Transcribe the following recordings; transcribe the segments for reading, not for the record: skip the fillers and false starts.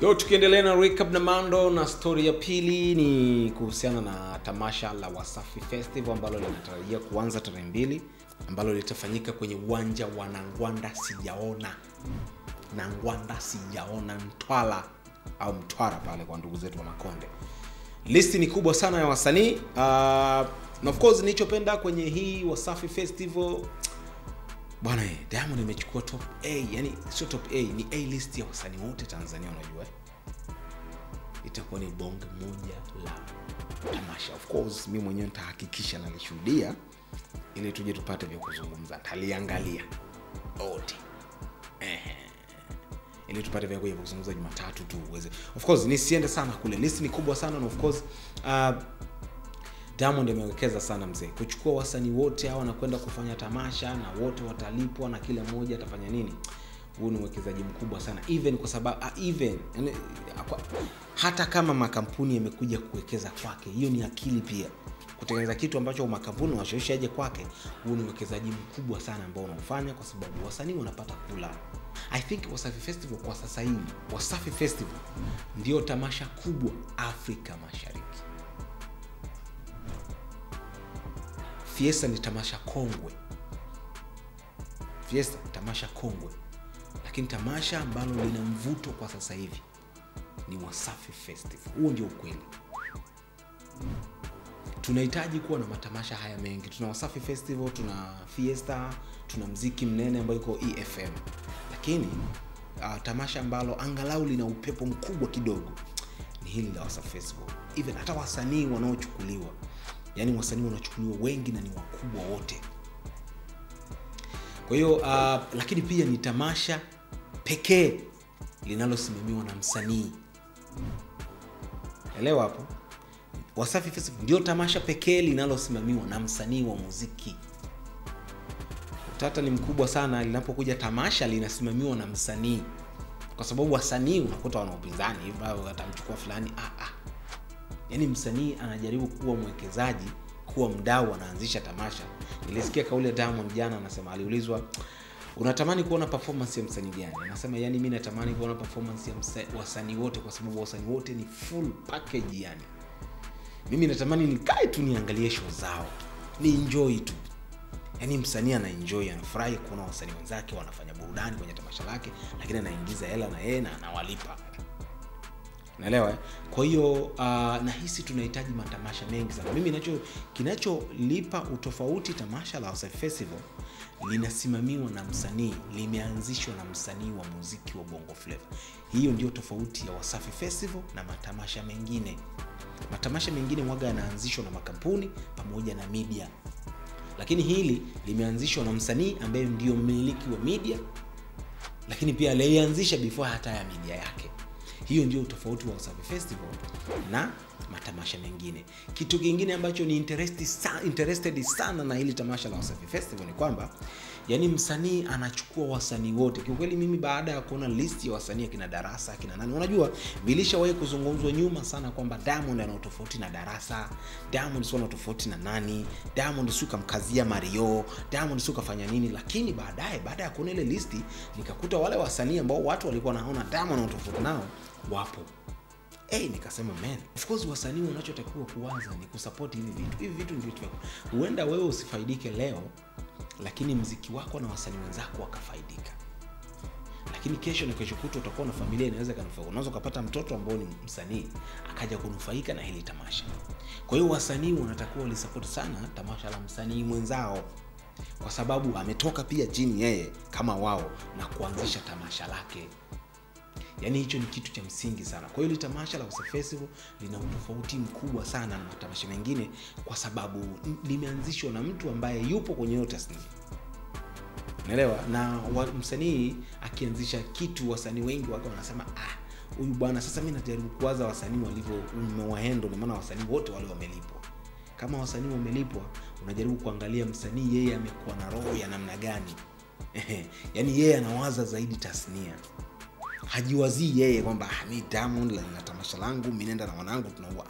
Leo tukiendelea na recap na Mando, na story ya pili ni kuhusiana na tamasha la Wasafi Festival ambalo linatarajia kuanza tarehe 2, ambalo litafanyika kwenye uwanja wa Nangwanda Sijaoona. Nangwanda Sijaoona Mtwara au Mtwara pale kwa ndugu zetu wa Makonde. Listi ni kubwa sana ya wasanii. Na of course nilichopenda kwenye hii Wasafi Festival bwana, Diamond imechukua top A, yani sio top A, ni A list ya wasanii wote Tanzania unajua. Itakuwa ni bonge moja la tamasha. Of course mimi mwenyewe nitahakikisha na nishuhudia ili tuje tupate vya kuzungumza. Taliangalia wote. Ili tupate vya kuzungumza Jumatatu tu uweze. Of course nisiende sana kule. List ni kubwa sana na of course Diamond amewekeza sana mzee. Kuchukua wasanii wote hawa na kwenda kufanya tamasha na wote watalipwa na kila mmoja atafanya nini? Huo ni uwekezaji mkubwa sana. Even kwa sababu hata kama makampuni yamekuja kuwekeza kwake, hiyo ni akili pia. Kutengeneza kitu ambacho makampuni washoishaje kwake, huo ni uwekezaji mkubwa sana ambao unafanya kwa sababu wasanii wanapata kula. I think Wasafi Festival kwa sasa hivi, Wasafi Festival ndio tamasha kubwa Afrika Mashariki. Fiesta ni tamasha kongwe. Fiesta tamasha kongwe. Lakini tamasha ambalo lina mvuto kwa sasa hivi ni Wasafi Festival. Huo ndio ukweli. Tunahitaji kuwa na matamasha haya mengi. Tuna Wasafi Festival, tuna Fiesta, tuna muziki mnene ambao uko IFM. Lakini tamasha ambalo angalau lina upepo mkubwa kidogo ni hili la Wasafi Festival. Even hata wasanii wanaochukuliwa, yani wasanii wanachukuliwa wengi na ni wakubwa wote. Kwa hiyo lakini pia ni tamasha pekee linalosimamiwa na msanii. Elewa hapo. Wasafi Festival ndio tamasha pekee linalosimamiwa na msanii wa muziki. Utata ni mkubwa sana linapokuja tamasha linasimamiwa na msanii. Kwa sababu wasanii unakuta wana upinzani, hivyo atamchukua fulani yani msanii anajaribu kuwa mwekezaji, kuwa mdau, anaanzisha tamasha. Nilisikia kauli ya Diamond jana anasema, aliulizwa unatamani kuona performance ya msanii gani? Anasema yani mimi natamani kuona performance ya wasanii wote kwa sababu wasanii wote ni full package yani. Mimi natamani nikae tu niangalie show zao, ni enjoy tu. Yani msanii ana enjoy, anafurahi kuona wasanii wenzake wanafanya burudani kwenye tamasha lake, lakini anaingiza hela na yeye na anawalipa. Naelewa. Kwa hiyo nahisi tunahitaji matamasha mengi sana. Mimi kinacholipa utofauti tamasha la Wasafi Festival linasimamiwa na msanii, limeanzishwa na msanii wa muziki wa Bongo Flava. Hiyo ndio tofauti ya Wasafi Festival na matamasha mengine. Matamasha mengine mwaga yanaanzishwa na makampuni pamoja na media. Lakini hili limeanzishwa na msanii ambaye ndio mmiliki wa media, lakini pia alianzisha before hata ya media yake. Hiyo ndio utofauti wa Wasafi Festival na matamasha mengine. Kitu kingine ambacho ni interested sana na hili tamasha la Wasafi Festival ni kwamba yani msanii anachukua wasanii wote. Kwa kweli mimi baada ya kuona list ya wasanii kina Darasa, kina nani, unajua vilishawahi kuzungumzwa nyuma sana kwamba Diamond ana tofauti na Darasa, Diamond sio ana tofauti na nani, Diamond sio kamkazia Mario, Diamond sio kafanya nini, lakini baadaye baada ya kuona ile list nikakuta wale wasanii ambao watu walikuwa wanaona Diamond ana tofauti nao wapo. Nikasema man, of course wasanii wanachotakiwa kuanza ni kusupport hivi vitu. Hivi vitu ndio vya. Huenda wewe usifaidike leo, lakini muziki wako na wasanii wenzako wakafaidika. Lakini kesho na kesho kuto utakuwa na familia inaweza kanufaika. Unaweza kupata mtoto ambaye ni msanii akaja kunufaika na hili tamasha. Kwa hiyo wasanii wanatakiwa walisupport sana tamasha la msanii mwenzao kwa sababu ametoka pia chini yeye kama wao na kuanzisha tamasha lake. Yani hicho ni kitu cha msingi sana. Kwa hiyo tamasha la Wasafi Festival lina utofauti mkubwa sana na matamasha mengine kwa sababu limeanzishwa na mtu ambaye yupo kwenye hiyo tasnia. Unaelewa? Na msanii akianzisha kitu wasanii wengi wako wanasema huyu bwana sasa mimi najaribu kuwaza wasanii walivyo umewahandle, maana wasanii wote wale wamelipwa. Kama wasanii wamelipwa, unajaribu kuangalia msanii yeye amekuwa na roho ya namna gani. Yani yeye anawaza zaidi tasnia. Hajiwazii yeye kwamba mimi Diamond na tamasha langu mimi nenda na wanangu tunaua.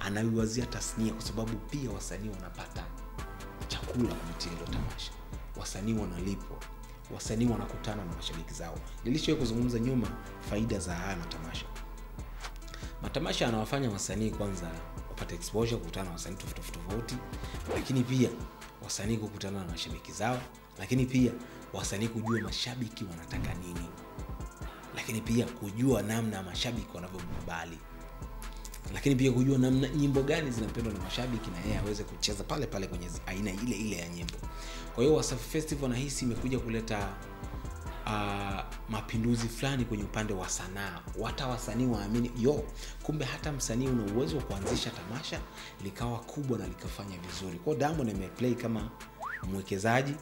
Anaiwazia tasnia kwa sababu pia wasanii wanapata chakula kupitia hilo tamasha. Wasanii wanalipwa, wasanii wanakutana na mashabiki zao. Nilishawahi kuzungumza nyuma faida za haya matamasha. Matamasha yanawafanya wasanii kwanza wapate exposure, kukutana na wasanii tofauti, lakini pia wasanii kukutana na mashabiki zao, lakini pia wasanii kujua mashabiki wanataka nini. Lakini pia kujua namna mashabiki wanavyomkubali. Lakini pia kujua namna nyimbo gani zinapendwa na mashabiki na yeye aweze kucheza pale pale kwenye aina ile ile ya nyimbo. Kwa hiyo Wasafi Festival nahisi imekuja kuleta mapinduzi fulani kwenye upande wa sanaa. Hata wasanii waamini, kumbe hata msanii una uwezo wa kuanzisha tamasha likawa kubwa na likafanya vizuri. Kwa Diamond ameplay kama mwekezaji,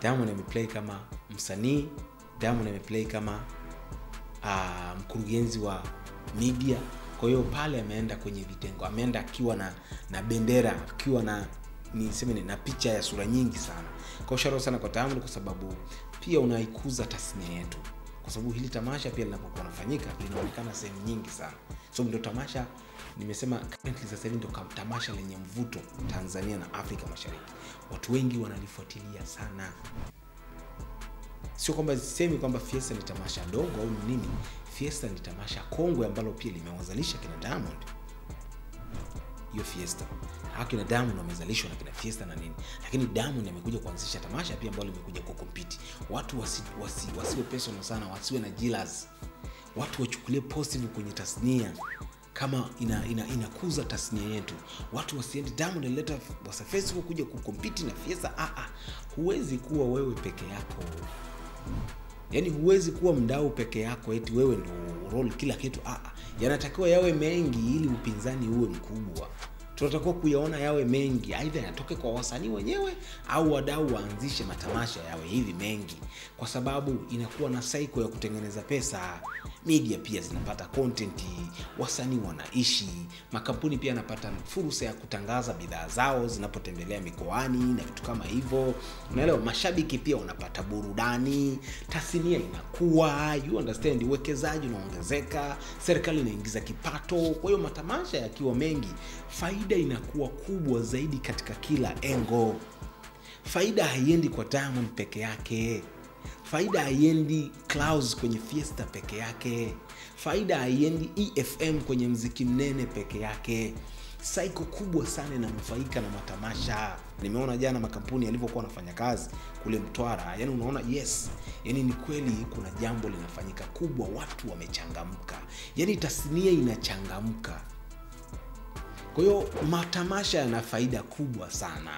Diamond ameplay kama msanii, Diamond ameplay kama mkurugenzi wa media. Kwa hiyo pale ameenda kwenye vitengo, ameenda akiwa na bendera, akiwa na picha ya sura nyingi sana. Kwa sharo sana kwa Diamond, kwa sababu pia unaikuza tasnia yetu. Kwa sababu hili tamasha pia linapokuwa nafanyika linaonekana sehemu nyingi sana. So ndio tamasha nimesema currently sasa hivi ndio tamasha lenye mvuto Tanzania na Afrika Mashariki. Watu wengi wanalifuatilia sana. Sio kwamba sisemi kwamba Fiesta ni tamasha dogo au nini. Fiesta ni tamasha kongwe ambalo pia limewazalisha kina Diamond. Hiyo Fiesta, hakuna Diamond wamezalishwa na kina Fiesta na nini. Lakini Diamond amekuja kuanzisha tamasha pia ambalo limekuja kukompiti. Watu wasiwe personal sana, wasiwe na jealous. Watu wachukulie positive kwenye tasnia kama inakuza tasnia yetu. Watu wasiende Diamond alileta Wasafi Festival kuja kukompiti na Fiesta. Huwezi kuwa wewe peke yako. Yani huwezi kuwa mdau peke yako eti wewe ndio role kila kitu. Yanatakiwa yawe mengi ili upinzani uwe mkubwa. Tunatakiwa kuyaona yawe mengi, aidha yatoke kwa wasanii wenyewe au wadau waanzishe matamasha yawe hivi mengi, kwa sababu inakuwa na cycle ya kutengeneza pesa. Media pia zinapata content, wasanii wanaishi, makampuni pia yanapata fursa ya kutangaza bidhaa zao zinapotembelea mikoani na vitu kama hivyo. Unaelewa, mashabiki pia wanapata burudani, tasnia inakuwa, you understand, uwekezaji unaongezeka, serikali inaingiza kipato. Kwa hiyo matamasha yakiwa mengi, faida inakuwa kubwa zaidi katika kila engo. Faida haiendi kwa Diamond peke yake. Faida haiendi Clouds kwenye Fiesta peke yake. Faida haiendi IFM kwenye muziki mnene peke yake. Cycle kubwa sana inanufaika na matamasha. Nimeona jana makampuni yalivyokuwa yanafanya kazi kule Mtwara. Yani unaona, yes, yani ni kweli kuna jambo linafanyika kubwa, watu wamechangamka. Yani tasnia inachangamka. Kwa hiyo matamasha yana faida kubwa sana.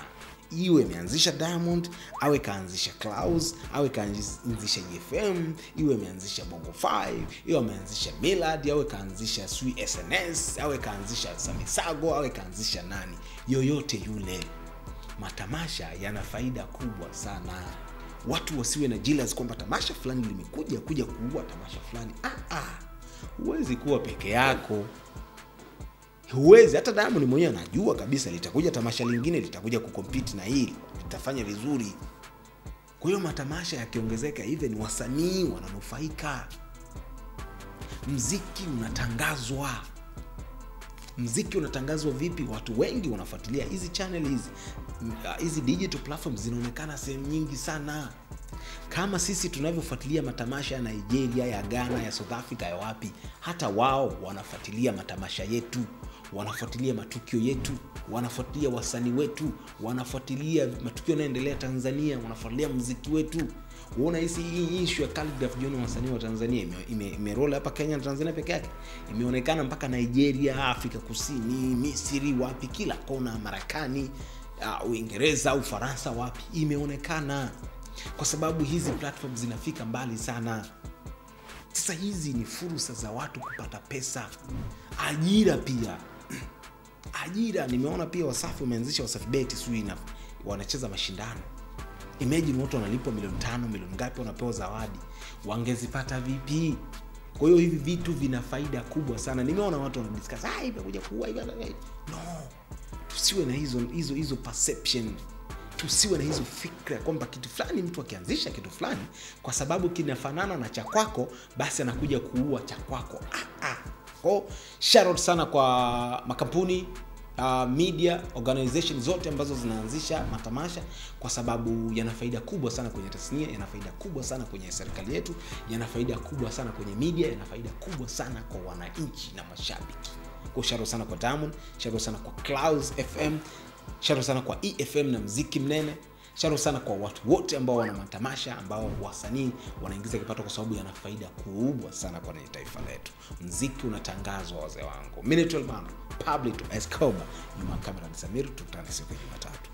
Iwe imeanzisha Diamond, awe kaanzisha Clouds, awe kaanzisha IFM, iwe imeanzisha Bongo 5, iwe imeanzisha Millard, awe kaanzisha Sweet SNS, awe kaanzisha Samisago, awe kaanzisha nani, yoyote yule, matamasha yana faida kubwa sana. Watu wasiwe na jealous kwamba tamasha fulani limekuja kuja kuua tamasha fulani. Huwezi kuwa peke yako. Huwezi, hata Diamond mwenyewe anajua kabisa litakuja tamasha lingine, litakuja kukompiti na hili, litafanya vizuri. Kwa hiyo matamasha yakiongezeka hivi, ni wasanii wananufaika. Muziki unatangazwa. Muziki unatangazwa vipi? Watu wengi wanafuatilia hizi channel, hizi digital platforms zinaonekana sehemu nyingi sana. Kama sisi tunavyofuatilia matamasha ya Nigeria, ya Ghana, ya South Africa, ya wapi, hata wao wanafuatilia matamasha yetu, wanafuatilia matukio yetu, wanafuatilia wasanii wetu, wanafuatilia matukio yanayoendelea Tanzania, wanafuatilia muziki wetu. Unaona hii issue ya Calypso John, wasanii wa Tanzania imeroll hapa Kenya na Tanzania peke yake. Imeonekana mpaka Nigeria, Afrika Kusini, Misri, wapi, kila kona, Marekani, Uingereza, Ufaransa, wapi, imeonekana. Kwa sababu hizi platforms zinafika mbali sana. Sasa hizi ni fursa za watu kupata pesa. Ajira pia. Ajira, nimeona pia Wasafi umeanzisha Wasafi Beti, wanacheza mashindano. Imagine watu wanalipwa milioni 5, milioni ngapi wanapewa zawadi. Wangezipata vipi? Kwa hiyo hivi vitu vina faida kubwa sana. Nimeona watu wanadiscuss, imekuja kuua hivi. No. Tusiwe na hizo perception. Tusiwe na hizo fikra kwamba kitu fulani, mtu akianzisha kitu fulani kwa sababu kinafanana na cha kwako basi anakuja kuua cha kwako. Shout out sana kwa makampuni, media organizations zote ambazo zinaanzisha matamasha, kwa sababu yana faida kubwa sana kwenye tasnia, yana faida kubwa sana kwenye serikali yetu, yana faida kubwa sana kwenye media, yana faida kubwa sana kwa wananchi na mashabiki. Kwa sharo sana kwa Diamond, sharo sana kwa Clouds FM, sharo sana kwa IFM na muziki mnene. Sharo sana kwa watu wote ambao wana matamasha, ambao wasanii wanaingiza kipato, kwa sababu yana faida kubwa sana kwa taifa letu. Muziki unatangazwa, wazee wangu. Mimi ni Twelman, Pablo Escobar, nyuma kamera ni Samir, tutane siku ya Jumatatu.